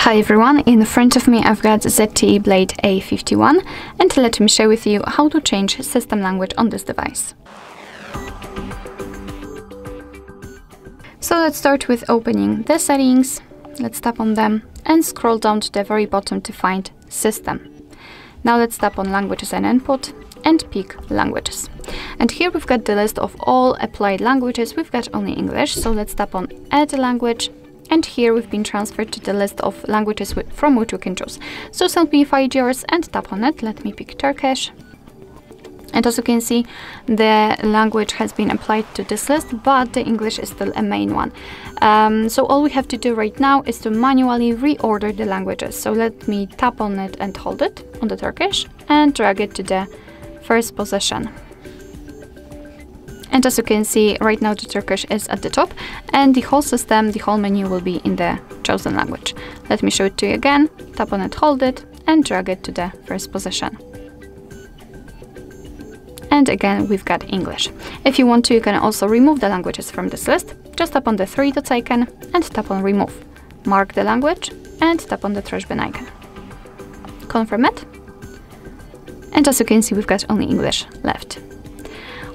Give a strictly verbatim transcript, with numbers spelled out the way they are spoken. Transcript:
Hi everyone, in front of me I've got Z T E Blade A fifty-one and let me share with you how to change system language on this device. So let's start with opening the settings, let's tap on them and scroll down to the very bottom to find system. Now let's tap on languages and input and pick languages. And here we've got the list of all applied languages, we've got only English, so let's tap on add language. And here we've been transferred to the list of languages from which we can choose. So simplify yours and tap on it. Let me pick Turkish. And as you can see, the language has been applied to this list, but the English is still a main one. Um, so all we have to do right now is to manually reorder the languages. So let me tap on it and hold it on the Turkish and drag it to the first position. And as you can see, right now the Turkish is at the top and the whole system, the whole menu will be in the chosen language. Let me show it to you again. Tap on it, hold it and drag it to the first position. And again, we've got English. If you want to, you can also remove the languages from this list. Just tap on the three dots icon and tap on remove. Mark the language and tap on the trash bin icon. Confirm it. And as you can see, we've got only English left.